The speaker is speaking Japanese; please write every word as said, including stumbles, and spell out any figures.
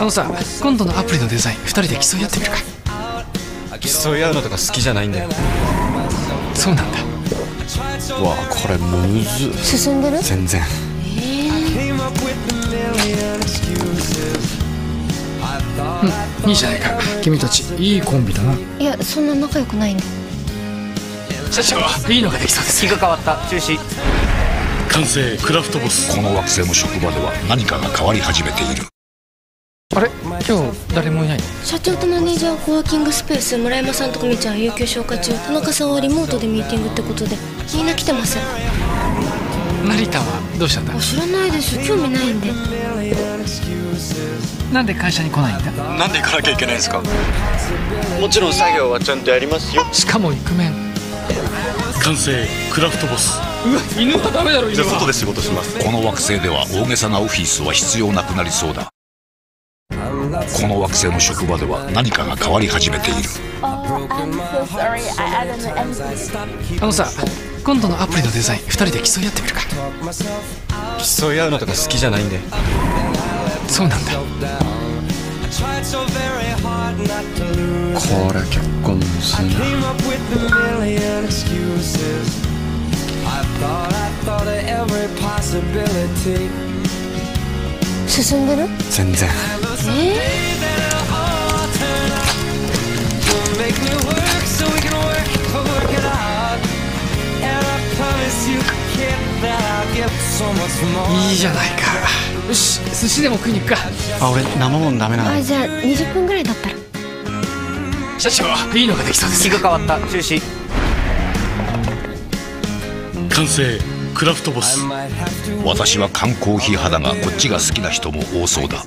あのさ、今度のアプリのデザインふたりで競い合ってみるか。競い合うのとか好きじゃないんだよ。そうなんだ。うわこれむずっ。進んでる？全然。えー、うん、いいじゃないか。君たちいいコンビだな。いや、そんな仲良くないんだ。社長、いいのができそうです。気が変わった。中止。完成。クラフトボス。この惑星の職場では何かが変わり始めている。あれ、今日誰もいないの？社長とマネージャーコワーキングスペース、村山さんと久美ちゃん有給消化中、田中さんはリモートでミーティングってことでみんな来てます。成田はどうしたんだ？知らないです。興味ないんで。なんで会社に来ないんだ？なんで行かなきゃいけないんですか？もちろん作業はちゃんとやりますよ。しかもイクメン。完成。クラフトボス。うわ、犬はダメだろ。犬は。じゃあ外で仕事します。この惑星では大げさなオフィスは必要なくなりそうだ。この惑星の職場では何かが変わり始めている。あのさ、今度のアプリのデザインふたりで競い合ってみるか。競い合うのとか好きじゃないんで。そうなんだ。これ結構むずいな。進んでる？全然。えーいいじゃないか。よし、寿司でも食いに行くか。あ、俺生もんダメなの。あ、じゃあにじゅっぷんぐらいだったら。社長、いいのができそうです。気が変わった。中止。完成。クラフトボス。私は缶コーヒー派だがこっちが好きな人も多そうだ。